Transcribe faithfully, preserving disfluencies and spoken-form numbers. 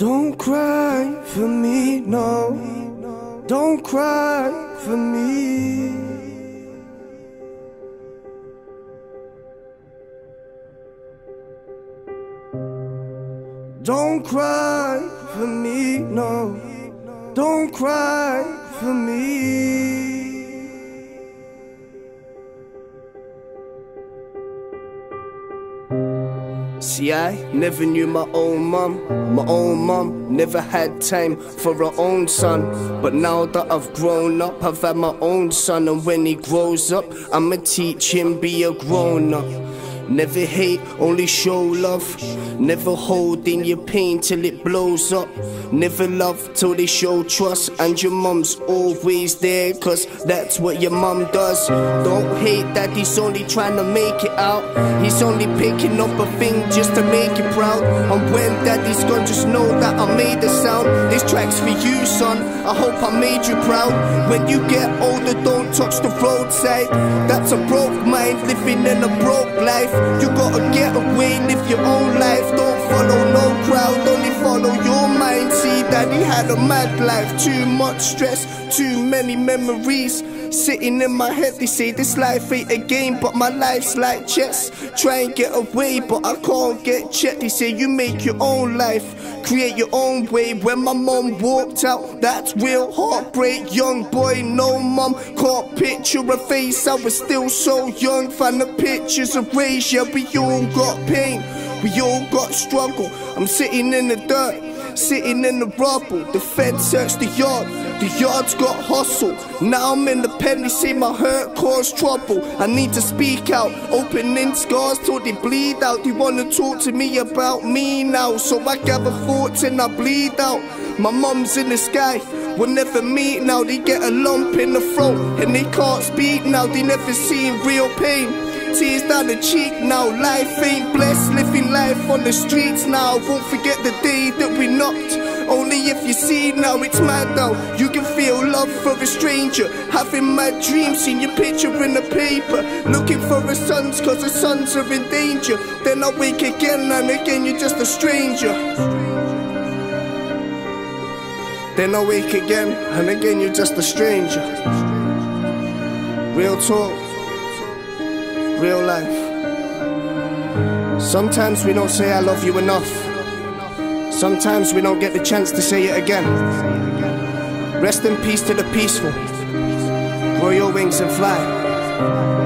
Don't cry for me, no. Don't cry for me. Don't cry for me, no. Don't cry for me. See, I never knew my own mum. My own mum never had time for her own son. But now that I've grown up, I've had my own son. And when he grows up, I'ma teach him be a grown up. Never hate, only show love. Never hold in your pain till it blows up. Never love till they show trust. And your mum's always there, cause that's what your mum does. Don't hate that he's only trying to make it out. He's only picking up a thing just to make you proud. And when daddy's gone, just know that I made a sound. This track's for you, son, I hope I made you proud. When you get older, don't touch the roadside. That's a broke mind, living in a broke life. You gotta get away, live your own life. Don't follow no crowd, only follow your mind. See, daddy had a mad life, too much stress, too many memories sitting in my head. They say this life ain't a game, but my life's like chess. Try and get away, but I can't get checked. They say you make your own life, create your own way. When my mum walked out, that's real heartbreak. Young boy, no mum, can't picture her face. I was still so young, find the pictures of race. Yeah, we all got pain, we all got struggle. I'm sitting in the dirt, sitting in the rubble. The feds searched the yard, the yard's got hustle. Now I'm in the pen, they see my hurt cause trouble. I need to speak out, opening scars till they bleed out. They wanna talk to me about me now, so I gather thoughts and I bleed out. My mum's in the sky, we'll never meet now. They get a lump in the throat and they can't speak now. They never seen real pain, tears down the cheek now. Life ain't blessed, living life on the streets now. Won't forget the day that we knocked, only if you see now. It's mad now, you can feel love for a stranger. Having my dreams, seeing your picture in the paper. Looking for her sons, cause her sons are in danger. Then I wake again and again, you're just a stranger. Then I wake again and again, you're just a stranger. Real talk, real life. Sometimes we don't say I love you enough. Sometimes we don't get the chance to say it again. Rest in peace to the peaceful. Grow your wings and fly.